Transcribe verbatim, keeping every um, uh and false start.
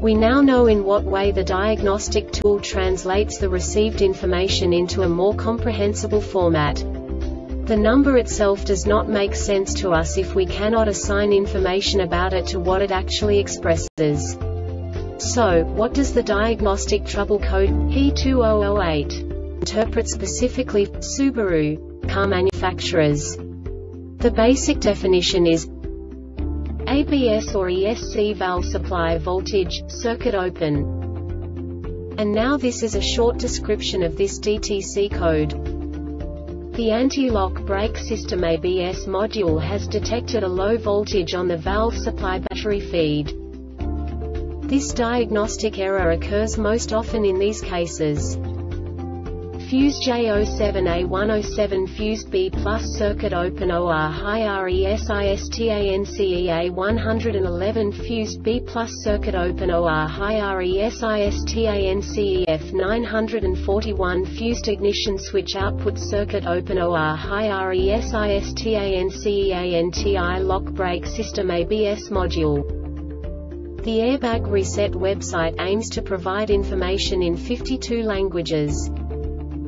We now know in what way the diagnostic tool translates the received information into a more comprehensible format. The number itself does not make sense to us if we cannot assign information about it to what it actually expresses. So, what does the diagnostic trouble code P two thousand eight interpret specifically for Subaru car manufacturers? The basic definition is A B S or E S C valve supply voltage, circuit open. And now this is a short description of this D T C code. The anti-lock brake system A B S module has detected a low voltage on the valve supply battery feed. This diagnostic error occurs most often in these cases. Fuse J zero seven A one zero seven fused B plus circuit open O R high RESISTANCE A one eleven fused B plus circuit open O R high RESISTANCE F nine forty-one fused ignition switch output circuit open O R high RESISTANCE A N T I lock brake system A B S module. The Airbag Reset website aims to provide information in fifty-two languages.